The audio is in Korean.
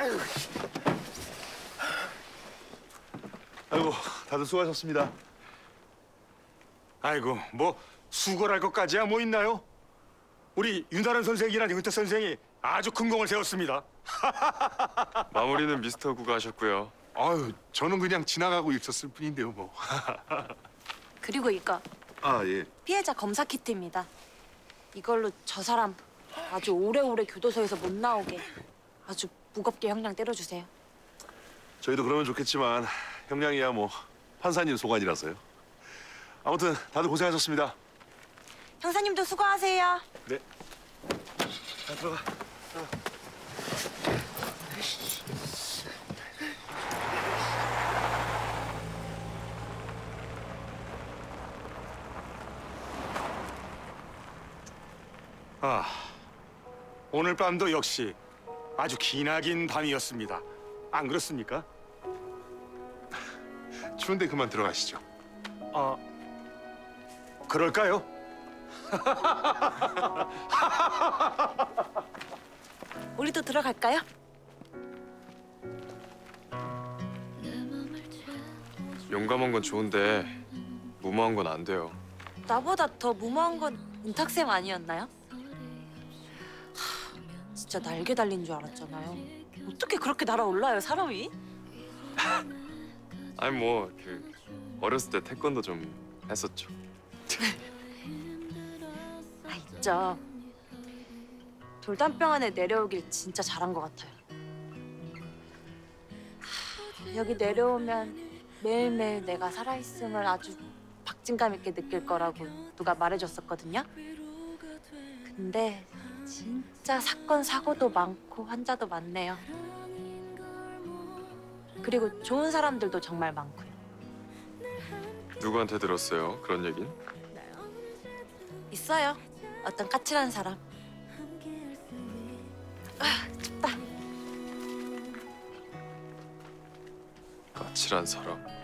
아이고, 다들 수고하셨습니다. 아이고, 뭐 수고할 것까지야 뭐 있나요? 우리 윤다른 선생이랑 은탁 선생이 아주 큰 공을 세웠습니다. 마무리는 미스터 구가 하셨고요. 아유, 저는 그냥 지나가고 있었을 뿐인데요, 뭐. 그리고 이거. 아, 예. 피해자 검사 키트입니다. 이걸로 저 사람 아주 오래오래 교도소에서 못 나오게 아주 무겁게 형량 때려주세요. 저희도 그러면 좋겠지만 형량이야 뭐 판사님 소관이라서요. 아무튼 다들 고생하셨습니다. 형사님도 수고하세요. 네. 자, 들어가. 아, 오늘 밤도 역시 아주 기나긴 밤이었습니다. 안 그렇습니까? 추운데 그만 들어가시죠. 아, 그럴까요? 우리도 들어갈까요? 용감한 건 좋은데 무모한 건 안 돼요. 나보다 더 무모한 건 은탁쌤 아니었나요? 하, 진짜 날개 달린 줄 알았잖아요. 어떻게 그렇게 날아올라요, 사람이? 아니 뭐 그 어렸을 때 태권도 좀 했었죠. 아, 있죠. 돌담병 안에 내려오길 진짜 잘한 것 같아요. 하, 여기 내려오면 매일매일 내가 살아있음을 아주 박진감 있게 느낄 거라고 누가 말해줬었거든요. 근데 진짜 사건 사고도 많고 환자도 많네요. 그리고 좋은 사람들도 정말 많고요. 누구한테 들었어요, 그런 얘긴? 있어요, 어떤 까칠한 사람. 아, 춥다. 까칠한 사람?